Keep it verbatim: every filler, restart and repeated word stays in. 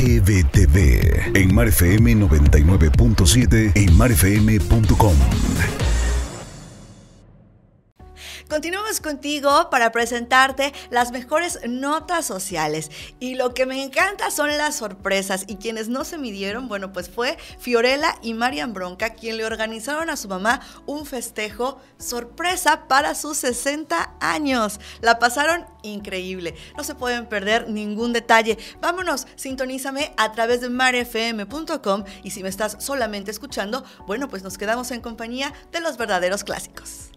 G B T V en MarFM noventa y nueve punto siete y marfm punto com. Continuamos contigo para presentarte las mejores notas sociales, y lo que me encanta son las sorpresas, y quienes no se midieron, bueno, pues fue Fiorella y Marian Bronca, quien le organizaron a su mamá un festejo sorpresa para sus sesenta años. La pasaron increíble, no se pueden perder ningún detalle. Vámonos, sintonízame a través de marfm punto com, y si me estás solamente escuchando, bueno, pues nos quedamos en compañía de los verdaderos clásicos.